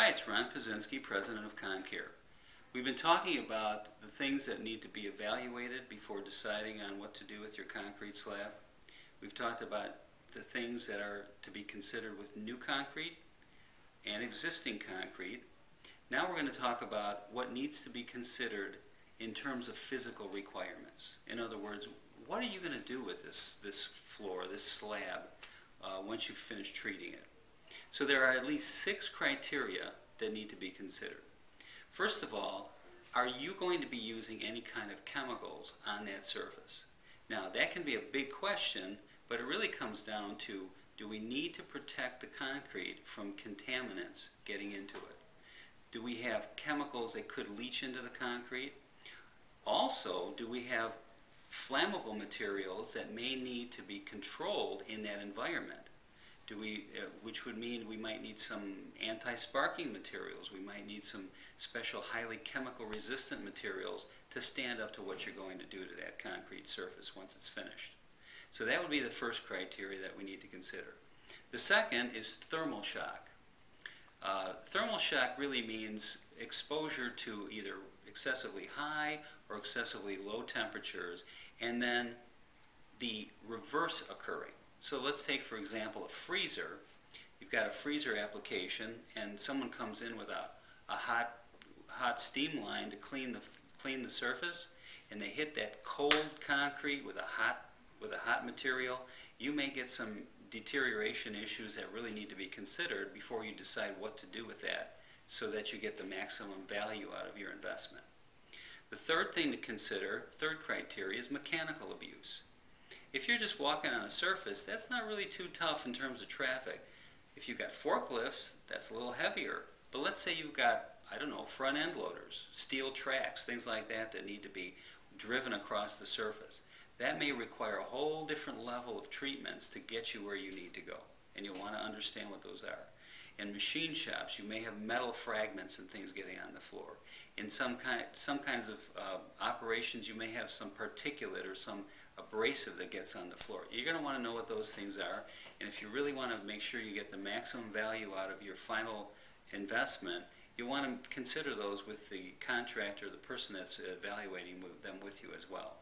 Hi, it's Ron Pazinski, President of Concare. We've been talking about the things that need to be evaluated before deciding on what to do with your concrete slab. We've talked about the things that are to be considered with new concrete and existing concrete. Now we're going to talk about what needs to be considered in terms of physical requirements. In other words, what are you going to do with this floor, this slab, once you finish treating it? So there are at least 6 criteria that need to be considered. First of all, are you going to be using any kind of chemicals on that surface? Now that can be a big question, but it really comes down to, do we need to protect the concrete from contaminants getting into it? Do we have chemicals that could leach into the concrete? Also, do we have flammable materials that may need to be controlled in that environment? Which would mean we might need some anti-sparking materials, we might need some special highly chemical resistant materials to stand up to what you're going to do to that concrete surface once it's finished. So that would be the first criteria that we need to consider. The second is thermal shock. Thermal shock really means exposure to either excessively high or excessively low temperatures, and then the reverse occurring. So let's take, for example, a freezer. You've got a freezer application and someone comes in with a hot steam line to clean the surface, and they hit that cold concrete with a hot material. You may get some deterioration issues that really need to be considered before you decide what to do with that so that you get the maximum value out of your investment. The third thing to consider, third criteria, is mechanical abuse. If you're just walking on a surface, that's not really too tough in terms of traffic. If you've got forklifts, that's a little heavier. But let's say you've got, I don't know, front end loaders, steel tracks, things like that that need to be driven across the surface. That may require a whole different level of treatments to get you where you need to go. And you'll want to understand what those are. In machine shops, you may have metal fragments and things getting on the floor. In some kinds of operations, you may have some particulate or some abrasive that gets on the floor. You're going to want to know what those things are, and if you really want to make sure you get the maximum value out of your final investment, you want to consider those with the contractor, the person that's evaluating them with you as well.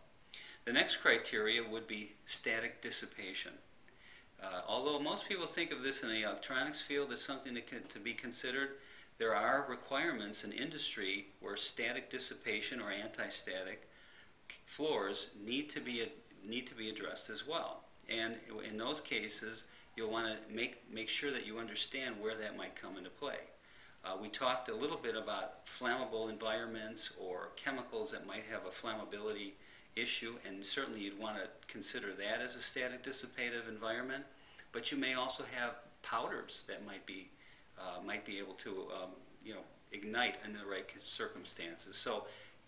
The next criteria would be static dissipation. Although most people think of this in the electronics field as something to be considered, there are requirements in industry where static dissipation or anti-static floors need to be addressed as well. And in those cases, you'll want to make sure that you understand where that might come into play. We talked a little bit about flammable environments or chemicals that might have a flammability issue, and certainly you'd want to consider that as a static dissipative environment. But you may also have powders that might be able to ignite under the right circumstances. So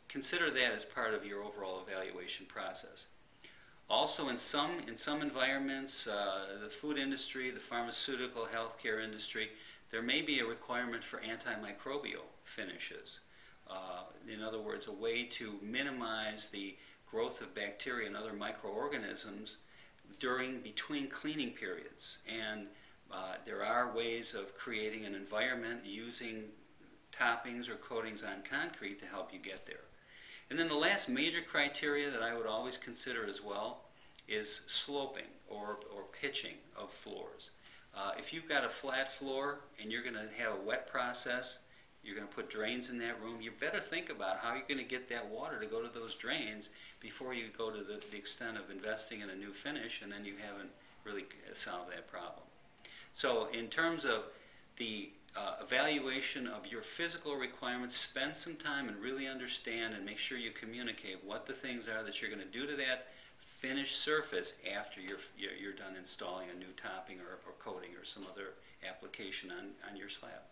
consider that as part of your overall evaluation process. Also, in some environments, the food industry, the pharmaceutical, healthcare industry, there may be a requirement for antimicrobial finishes. In other words, a way to minimize the growth of bacteria and other microorganisms between cleaning periods. And there are ways of creating an environment using toppings or coatings on concrete to help you get there. And then the last major criteria that I would always consider as well is sloping or pitching of floors. If you've got a flat floor and you're going to have a wet process, you're going to put drains in that room, you better think about how you're going to get that water to go to those drains before you go to the extent of investing in a new finish and then you haven't really solved that problem. So in terms of the evaluation of your physical requirements, spend some time and really understand and make sure you communicate what the things are that you're going to do to that finished surface after you're done installing a new topping or coating or some other application on your slab.